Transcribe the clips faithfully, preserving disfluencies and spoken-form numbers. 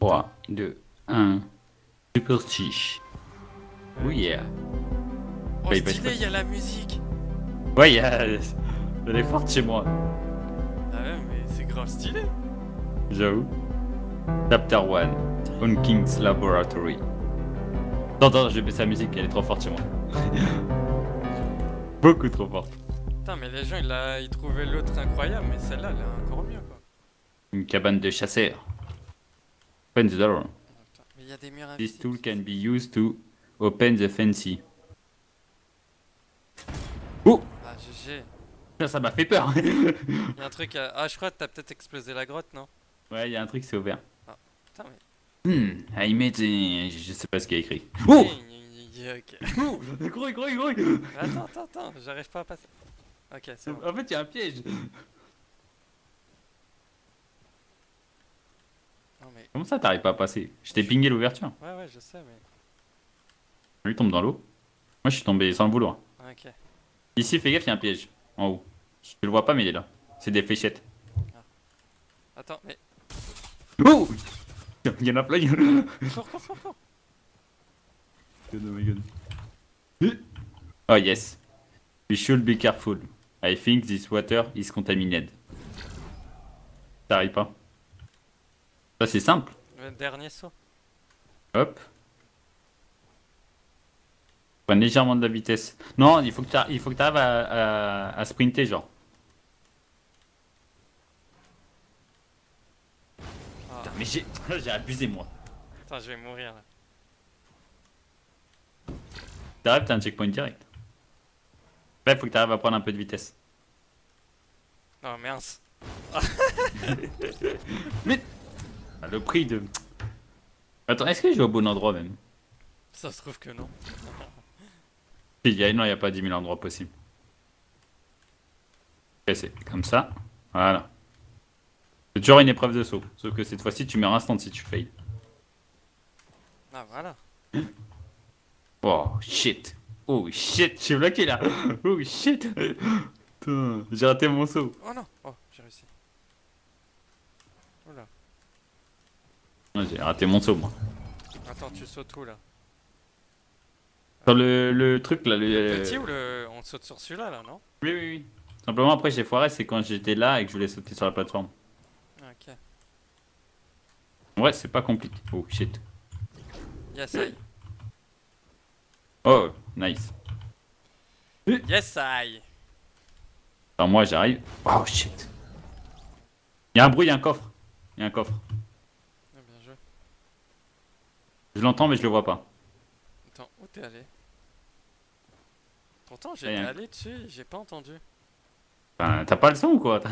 trois, deux, un, c'est parti. Oh yeah. Oh stylé, il y a la musique. Ouais, il y a... Elle est forte chez moi. Ah ouais, mais c'est grave stylé. J'avoue. Chapter one, Hawkins Laboratory. Non, non, j'ai baissé la musique, elle est trop forte chez moi. Beaucoup trop forte. Putain, mais les gens, ils, a... ils trouvaient l'autre incroyable, mais celle-là, elle est encore mieux, quoi. Une cabane de chasseurs. Open the door. Mais y a des murs à This tool can be used to open the fancy. Oh ah, G G. Ça m'a fait peur. Y'a un truc à... Ah, je crois que t'as peut-être explosé la grotte, non? Ouais, y'a un truc qui s'est ouvert. Ah, putain, mais... Hmm, I made the... Je sais pas ce qu'il y a écrit. Oh okay. Oh gros, gros, gros. Attends, attends, attends, j'arrive pas à passer. Ok, c'est bon. En fait, y'a un piège. Non, mais... Comment ça t'arrives pas à passer? Je t'ai pingé l'ouverture. Ouais ouais je sais mais... Lui tombe dans l'eau. Moi je suis tombé sans le vouloir. Ok. Ici fais gaffe y'a un piège en haut. Je le vois pas mais il est là. C'est des fléchettes. Ah. Attends mais... Oh y'en a plein. Cours cours cours cours. God oh my god. Oh yes. We should be careful. I think this water is contaminated. T'arrives pas. Ça c'est simple. Le dernier saut. Hop. Prends légèrement de la vitesse. Non, il faut que tu arrives à, à, à sprinter genre. Oh. Putain mais j'ai j'ai abusé moi. Putain je vais mourir là. T'arrives, t'as un checkpoint direct. Là il faut que tu arrives à prendre un peu de vitesse. Non merde. Mais... Le prix de... Attends, est-ce que je vais au bon endroit même? Ça se trouve que non. Il y a... Non, il n'y a pas dix mille endroits possibles. C'est comme ça. Voilà. C'est toujours une épreuve de saut. Sauf que cette fois-ci, tu mets un instant si tu failles. Ah, voilà. Oh, shit. Oh, shit. Je suis bloqué là. Oh, shit. Putain, j'ai raté mon saut. Oh non. Oh, j'ai réussi. Oh là. J'ai raté mon saut moi. Attends tu sautes où là? Sur le, le truc là. Le petit ou le... On saute sur celui-là là non? Oui oui oui. Simplement après j'ai foiré c'est quand j'étais là et que je voulais sauter sur la plateforme. Ok. Ouais c'est pas compliqué. Oh shit. Yes I. Oh nice. Yes I. Attends moi j'arrive. Oh shit. Y'a un bruit, y'a un coffre. Y'a un coffre. Je l'entends mais je le vois pas. Attends, où t'es allé? Pourtant j'étais un... allé dessus, j'ai pas entendu. Ben, t'as pas le son ou quoi? Je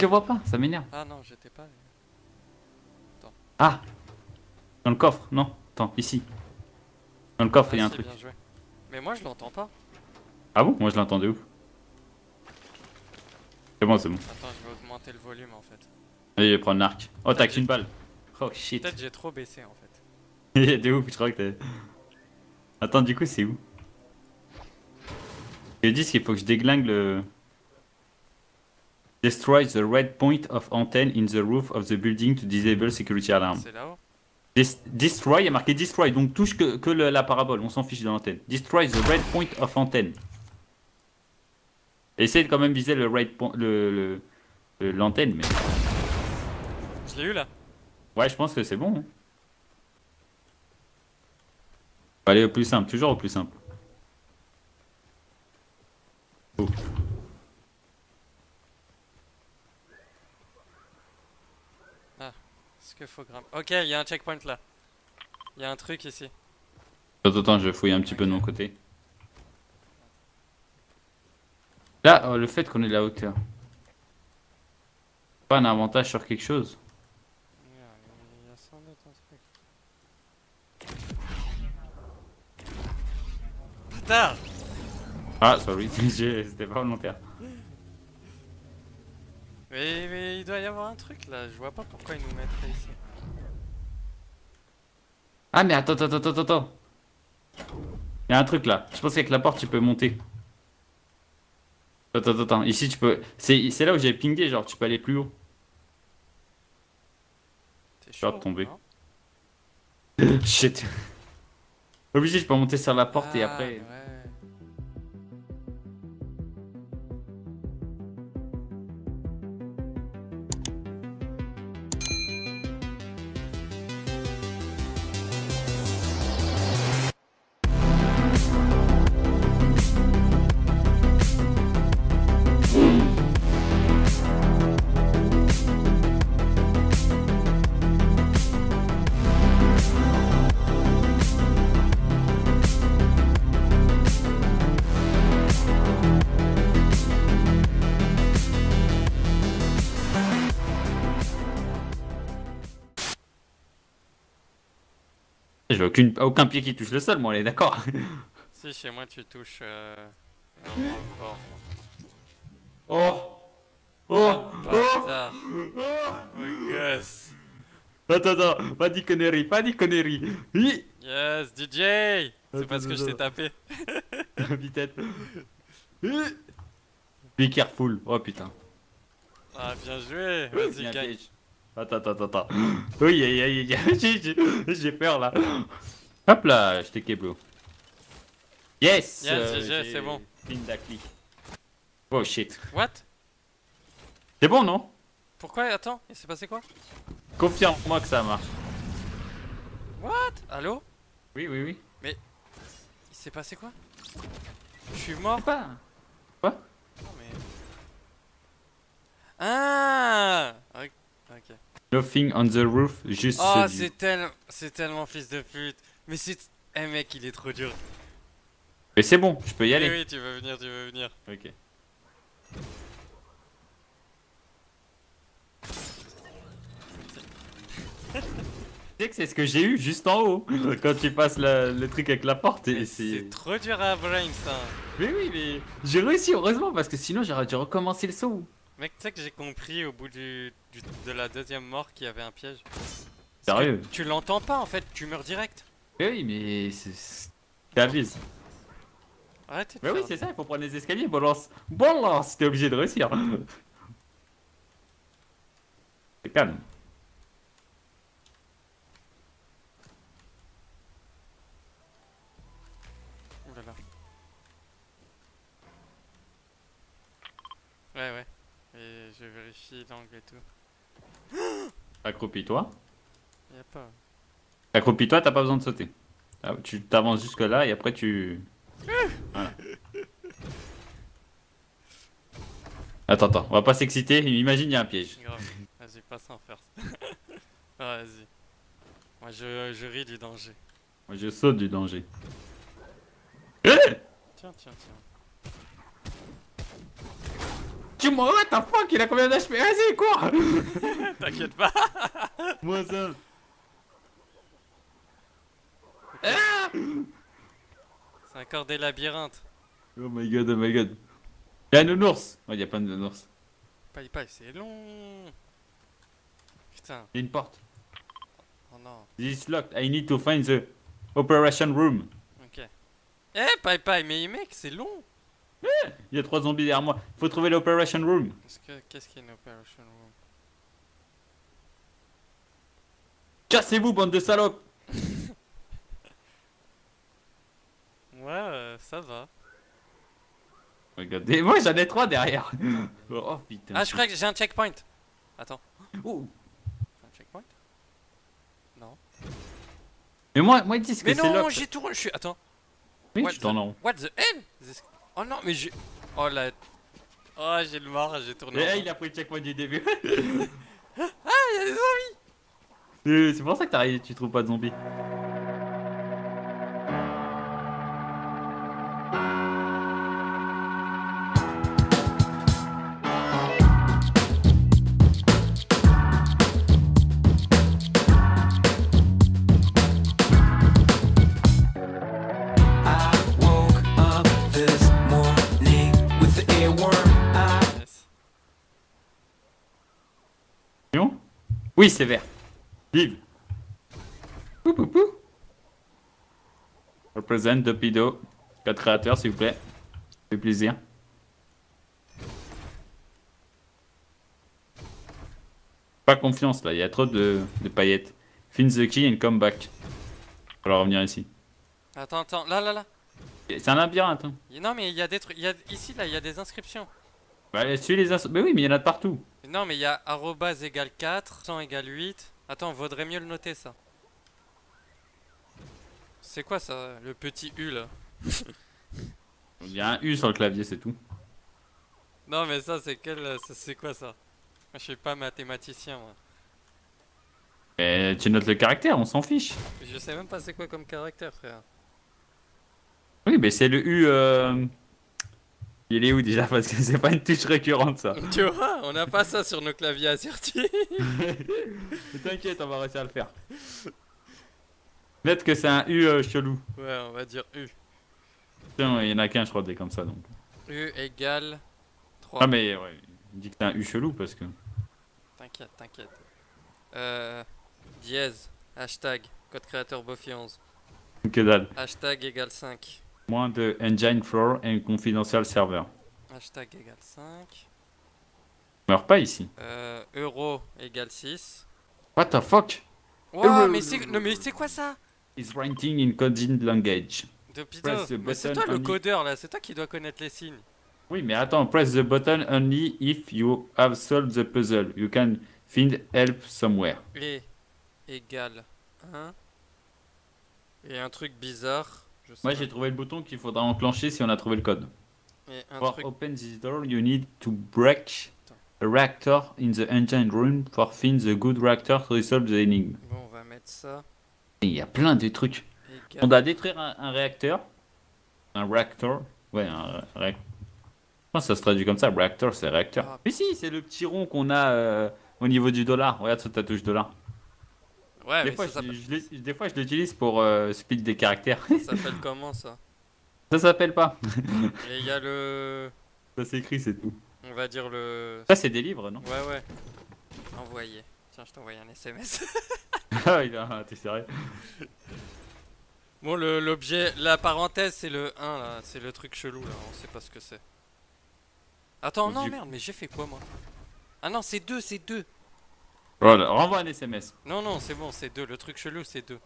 le vois pas, ça m'énerve. Ah non, j'étais pas allé. Attends. Ah! Dans le coffre, non, attends, ici. Dans le coffre, il ah, y a un truc. Bien joué. Mais moi je l'entends pas. Ah bon? Moi je l'entends de ouf. C'est bon, c'est bon. Attends, je vais augmenter le volume en fait. Allez, je vais prendre l'arc. Oh, t'as qu'une balle. Oh shit. Peut-être j'ai trop baissé en fait. De ouf, je crois que t'as... Attends, du coup, c'est où? Je dis qu'il faut que je déglingue le... Destroy the red point of antenna in the roof of the building to disable security alarm. C'est là-haut. Des destroy, il y a marqué destroy, donc touche que, que le, la parabole, on s'en fiche de l'antenne. Destroy the red point of antenna. Essaye de quand même viser le red point... le... l'antenne, mais... Je l'ai eu là. Ouais, je pense que c'est bon. Hein. Faut aller au plus simple, toujours au plus simple. Oh. Ah, est-ce qu'il faut grimper? Ok, il y a un checkpoint là. Il y a un truc ici. Attends, attends, je fouille un petit okay. peu de mon côté. Là, oh, le fait qu'on ait de la hauteur. Pas un avantage sur quelque chose. Ah, sorry, c'était pas volontaire. Mais, mais il doit y avoir un truc là, je vois pas pourquoi ils nous mettraient ici. Ah, mais attends, attends, attends, attends. Il y a un truc là, je pense qu'avec la porte tu peux monter. Attends, attends, ici tu peux. C'est là où j'ai pingé, genre tu peux aller plus haut. T'es chaud de tomber. Shit. Obligé, je peux monter sur la porte ah, et après. Ouais. J'ai aucune... aucun pied qui touche le sol, moi, on est d'accord. Si, chez moi, tu touches... Euh... Non, oh oh oh bâtard. Oh oh yes. Attends, attends, pas dit connerie, pas dit connerie. Oui. Yes, D J. C'est parce que je t'ai tapé. Vitesse. Be careful. Oh, putain. Ah, bien joué. Vas-y, gagne. Attends, attends, attends. Oui, aïe, aïe, aïe. J'ai peur là. Hop là, je t'ai keblo. Yes! Yes, euh, c'est bon. Click. Oh shit. What? C'est bon, non? Pourquoi? Attends, il s'est passé quoi? Confirme-moi que ça marche. What? Allo? Oui, oui, oui. Mais. Il s'est passé quoi? Je suis mort. Pas. Quoi? Non, mais. Ah! Ok. Ok. Nothing on the roof, juste. Oh, c'est tel... tellement fils de pute. Mais c'est. Eh mec, il est trop dur. Mais c'est bon, je peux y oui, aller. Oui, tu veux venir, tu veux venir. Ok. Tu sais que c'est ce que j'ai eu juste en haut. Quand tu passes la... le truc avec la porte. C'est trop dur à brain ça. Mais oui, mais j'ai réussi, heureusement, parce que sinon j'aurais dû recommencer le saut. Mec, tu sais que j'ai compris au bout du, du, de la deuxième mort qu'il y avait un piège. Sérieux? Tu l'entends pas en fait, tu meurs direct. Mais oui, mais c'est... T'avises. Arrêtez de Mais oui, c'est ça, il faut prendre les escaliers, bon lance. Bon lance, t'es obligé de réussir. C'est calme. Oh là là. Ouais, ouais. Et je vérifie l'angle et tout. Accroupis-toi. Y'a pas. Accroupis-toi, t'as pas besoin de sauter. Ah, tu t'avances jusque là et après tu. Voilà. Attends, attends, on va pas s'exciter. Imagine, y'a un piège. Vas-y, passe en faire. Ah, vas-y. Moi je, je ris du danger. Moi je saute du danger. Tiens, tiens, tiens. Tu m'en what the fuck, il a combien d'H P? Vas-y, cours. T'inquiète pas. Moi ça. Ah, c'est encore des labyrinthes. Oh my god, oh my god. Y'a un nounours. Ouais, y'a pas de nounours. Paille, paille, c'est long. Putain. Y'a une porte. Oh non. This is locked, I need to find the operation room. Ok. Eh, hey, paille, paille, mais mec, c'est long. Eh, il y a trois zombies derrière moi. Faut trouver l'Operation Room. Qu'est-ce qu'il y a une Operation Room? Cassez-vous, bande de salopes. Ouais, euh, ça va. Regardez, moi j'en ai trois derrière. Oh putain. Ah, je crois que j'ai un checkpoint. Attends. Ouh. Un checkpoint? Non. Mais moi, moi ils disent que c'est locked. Mais non, j'ai tout. Je suis. Attends. Mais tu t'en as. What the hell? Oh non mais j'ai... Oh la... Oh j'ai le marre, j'ai tourné. Eh il a pris le checkpoint du début. Ah y'a des zombies. C'est pour ça que t'arrives, tu trouves pas de zombies. More Oui, c'est vert. Vive. Pou pou pou. Represent Dopidot. Code créateur, s'il vous plaît. Ça fait plaisir. Pas confiance là, il y a trop de, de paillettes. Find the key and come back. On va revenir ici. Attends, attends, là, là, là. C'est un labyrinthe. Hein. Non, mais il y a des trucs. Y a... Ici, là, il y a des inscriptions. Bah, suis les inscriptions. Mais oui, mais il y en a de partout. Non, mais il y a arrobase égale quatre, cent égale huit. Attends, vaudrait mieux le noter ça. C'est quoi ça, le petit U là? Il y a un U sur le clavier, c'est tout. Non, mais ça, c'est quel. C'est quoi ça? Je suis pas mathématicien, moi. Mais tu notes le caractère, on s'en fiche. Je sais même pas c'est quoi comme caractère, frère. Oui, mais c'est le U. Euh... Il est où déjà? Parce que c'est pas une touche récurrente, ça. Tu vois, on n'a pas ça sur nos claviers assertifs. T'inquiète, on va réussir à le faire. Peut-être que c'est un U euh, chelou. Ouais, on va dire U. Putain, il y en a qu'un, je crois, des comme ça donc. U égale trois. Ah, mais ouais, il dit que t'as un U chelou parce que. T'inquiète, t'inquiète. Euh. Dièse, hashtag, code créateur Bofi onze. Que dalle. Hashtag égale cinq. Moins de engine floor et confidential server. Hashtag égale cinq. On meurt pas ici. Euh. Euro égale six. What the fuck? Wow, mais c'est quoi ça? It's writing in coding language. C'est toi le codeur là, c'est toi qui dois connaître les signes. Oui, mais attends, press the button only if you have solved the puzzle. You can find help somewhere. Et égale un. Et un truc bizarre. Je sais. Moi j'ai trouvé le bouton qu'il faudra enclencher si on a trouvé le code. Et un for truc... open this door, you need to break a reactor in the engine room for find the good reactor to resolve the enigma. Bon, on va mettre ça. Il y a plein de trucs. On doit détruire un, un réacteur. Un réacteur. Ouais, un réacteur. Je pense que ça se traduit comme ça. Réacteur, c'est réacteur. Ah. Mais si, c'est le petit rond qu'on a euh, au niveau du dollar. Regarde ce tatouage dollar. Ouais, des mais fois, ça je, je, je, des fois, je l'utilise pour euh, split des caractères. Ça s'appelle comment ça? Ça s'appelle pas. Et il y a le. Ça s'écrit, c'est tout. On va dire le. Ça, c'est des livres, non? Ouais, ouais. Envoyé. Tiens, je t'envoie un S M S. Ah, il a. T'es sérieux? Bon, l'objet, la parenthèse, c'est le un là, c'est le truc chelou là, on sait pas ce que c'est. Attends, non, merde, mais j'ai fait quoi moi? Ah non, c'est deux, c'est deux. Voilà, renvoie un S M S. Non, non, c'est bon, c'est deux, le truc chelou, c'est deux.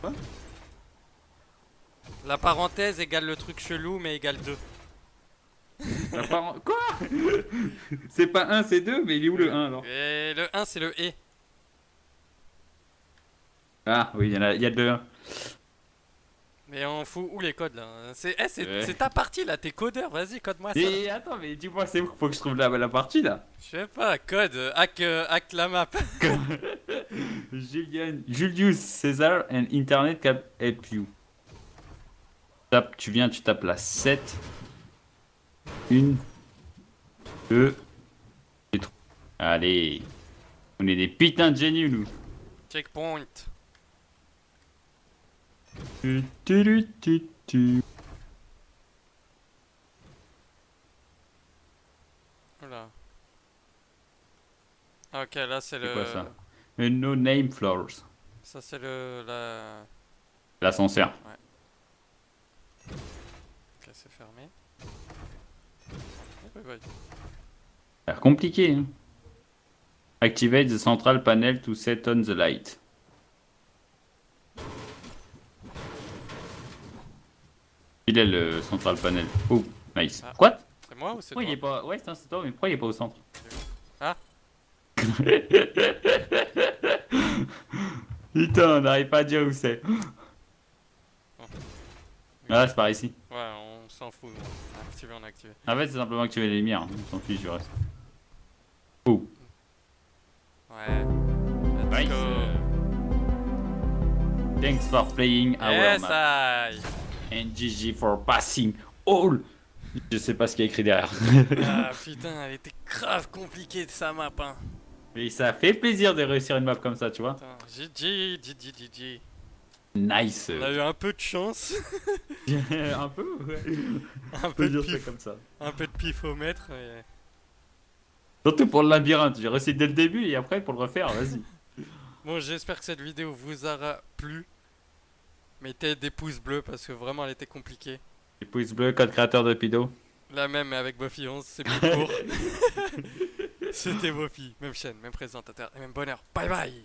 Quoi? La parenthèse égale le truc chelou, mais égale deux. La parent... Quoi? C'est pas un, c'est deux, mais il est où le un alors? Et le un, c'est le et. Ah oui, il y en a, il y a deux un. Mais on fout où les codes là? C'est hey, ouais. Ta partie là, t'es codeur, vas-y code-moi ça. Et attends, mais dis-moi, c'est où faut que je trouve la, la partie là? Je sais pas, code, hack, euh, hack la map. Julian, Julius César and Internet can help you. Tape, tu viens, tu tapes la sept. une, deux et trois. Allez, on est des putains de génies nous. Checkpoint. Tu, tu, tu, tu. Oula. Ok, là c'est le. C'est quoi ça? Le no name floors. Ça c'est le. L'ascenseur. La... Ouais. Ok, c'est fermé. Ça a l'air compliqué. Hein. Activate the central panel to set on the light. Il est le central panel. Oh, nice. Ah, quoi? C'est moi ou c'est toi? Il est pas... Ouais, c'est toi, mais pourquoi il est pas au centre? Ah. Putain, on n'arrive pas à dire où c'est. Oh. Ah, c'est par ici. Ouais, on s'en fout. On a activé, on a activé. En fait, c'est simplement activer les lumières. On s'en fiche du reste. Oh. Ouais. Let's nice. Go. Thanks for playing our yes, map. I... And G G for passing all. Je sais pas ce qu'il y a écrit derrière. Ah putain, elle était grave compliquée sa map hein. Mais ça fait plaisir de réussir une map comme ça, tu vois. G G, G G, G G. Nice. On a eu un peu de chance. Un peu ouais. Un peu de pif comme ça. Un peu de pif au maître mais... Surtout pour le labyrinthe, j'ai réussi dès le début et après pour le refaire, vas-y. Bon, j'espère que cette vidéo vous aura plu. Mettez des pouces bleus parce que vraiment elle était compliquée. Des pouces bleus, code créateur de Dopidot. La même, mais avec Bofi onze, c'est plus court. C'était Bofi, même chaîne, même présentateur et même bonheur. Bye bye.